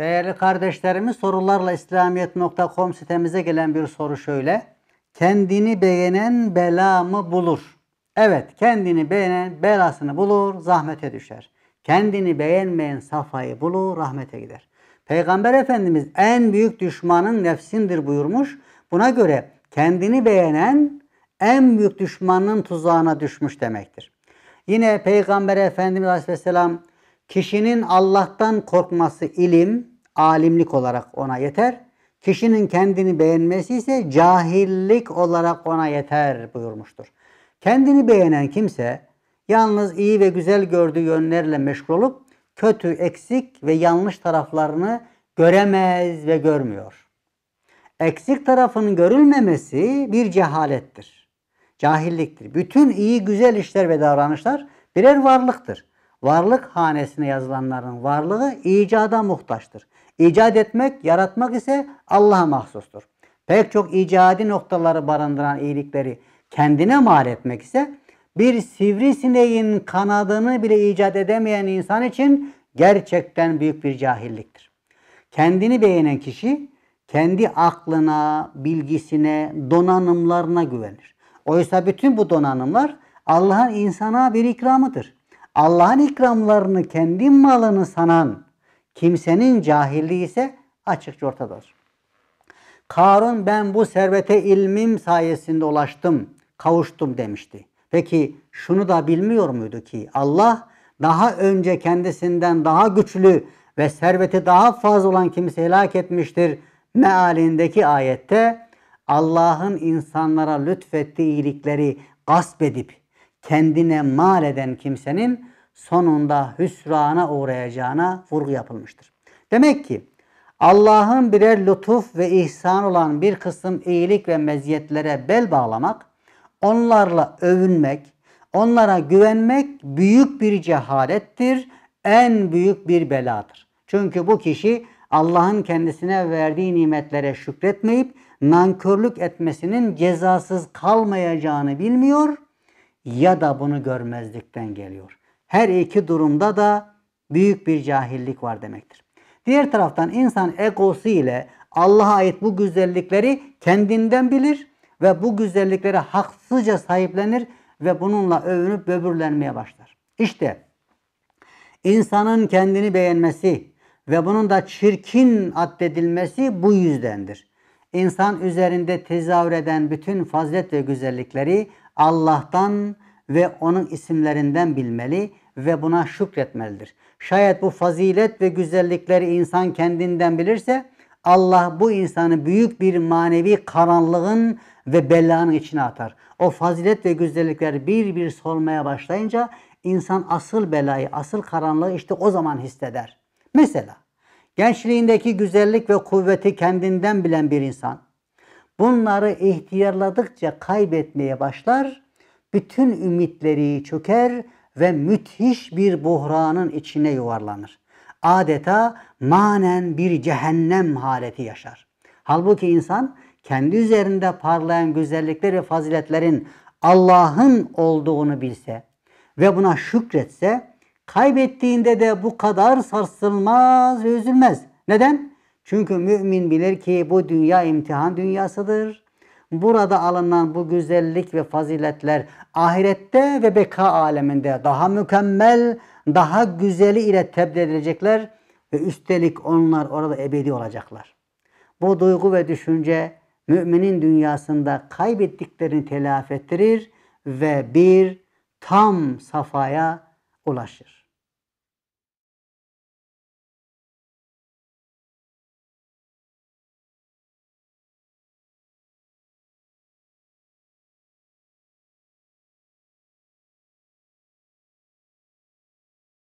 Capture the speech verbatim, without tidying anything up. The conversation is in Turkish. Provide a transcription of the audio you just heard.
Değerli kardeşlerimiz, sorularla islamiyet nokta com sitemize gelen bir soru şöyle. Kendini beğenen bela mı bulur? Evet, kendini beğenen belasını bulur, zahmete düşer. Kendini beğenmeyen safayı bulur, rahmete gider. Peygamber Efendimiz en büyük düşmanın nefsindir buyurmuş. Buna göre kendini beğenen en büyük düşmanın tuzağına düşmüş demektir. Yine Peygamber Efendimiz Aleyhisselam kişinin Allah'tan korkması ilim, alimlik olarak ona yeter. Kişinin kendini beğenmesi ise cahillik olarak ona yeter buyurmuştur. Kendini beğenen kimse yalnız iyi ve güzel gördüğü yönlerle meşgul olup kötü, eksik ve yanlış taraflarını göremez ve görmüyor. Eksik tarafının görülmemesi bir cehalettir, cahilliktir. Bütün iyi güzel işler ve davranışlar birer varlıktır. Varlık hanesine yazılanların varlığı icada muhtaçtır. İcat etmek, yaratmak ise Allah'a mahsustur. Pek çok icadi noktaları barındıran iyilikleri kendine mal etmek ise bir sivrisineğin kanadını bile icat edemeyen insan için gerçekten büyük bir cahilliktir. Kendini beğenen kişi kendi aklına, bilgisine, donanımlarına güvenir. Oysa bütün bu donanımlar Allah'ın insana bir ikramıdır. Allah'ın ikramlarını kendi malını sanan kimsenin cahilliği ise açıkça ortadadır. Karun, ben bu servete ilmim sayesinde ulaştım, kavuştum demişti. Peki şunu da bilmiyor muydu ki Allah daha önce kendisinden daha güçlü ve serveti daha fazla olan kimseyi helak etmiştir mealindeki ayette Allah'ın insanlara lütfettiği iyilikleri gasp edip kendine mal eden kimsenin sonunda hüsrana uğrayacağına vurgu yapılmıştır. Demek ki Allah'ın birer lütuf ve ihsan olan bir kısım iyilik ve meziyetlere bel bağlamak, onlarla övünmek, onlara güvenmek büyük bir cehalettir, en büyük bir beladır. Çünkü bu kişi Allah'ın kendisine verdiği nimetlere şükretmeyip nankörlük etmesinin cezasız kalmayacağını bilmiyor ya da bunu görmezlikten geliyor. Her iki durumda da büyük bir cahillik var demektir. Diğer taraftan insan egosu ile Allah'a ait bu güzellikleri kendinden bilir ve bu güzelliklere haksızca sahiplenir ve bununla övünüp böbürlenmeye başlar. İşte insanın kendini beğenmesi ve bunun da çirkin addedilmesi bu yüzdendir. İnsan üzerinde tezahür eden bütün fazilet ve güzellikleri Allah'tan ve onun isimlerinden bilmeli ve buna şükretmelidir. Şayet bu fazilet ve güzellikleri insan kendinden bilirse Allah bu insanı büyük bir manevi karanlığın ve belanın içine atar. O fazilet ve güzellikler bir bir solmaya başlayınca insan asıl belayı, asıl karanlığı işte o zaman hisseder. Mesela gençliğindeki güzellik ve kuvveti kendinden bilen bir insan bunları ihtiyarladıkça kaybetmeye başlar, bütün ümitleri çöker ve müthiş bir buhranın içine yuvarlanır. Adeta manen bir cehennem haleti yaşar. Halbuki insan kendi üzerinde parlayan güzellikler ve faziletlerin Allah'ın olduğunu bilse ve buna şükretse, kaybettiğinde de bu kadar sarsılmaz ve üzülmez. Neden? Çünkü mümin bilir ki bu dünya imtihan dünyasıdır. Burada alınan bu güzellik ve faziletler ahirette ve beka aleminde daha mükemmel, daha güzeli ile tebdil edilecekler ve üstelik onlar orada ebedi olacaklar. Bu duygu ve düşünce müminin dünyasında kaybettiklerini telafi ettirir ve bir tam safaya ulaşır.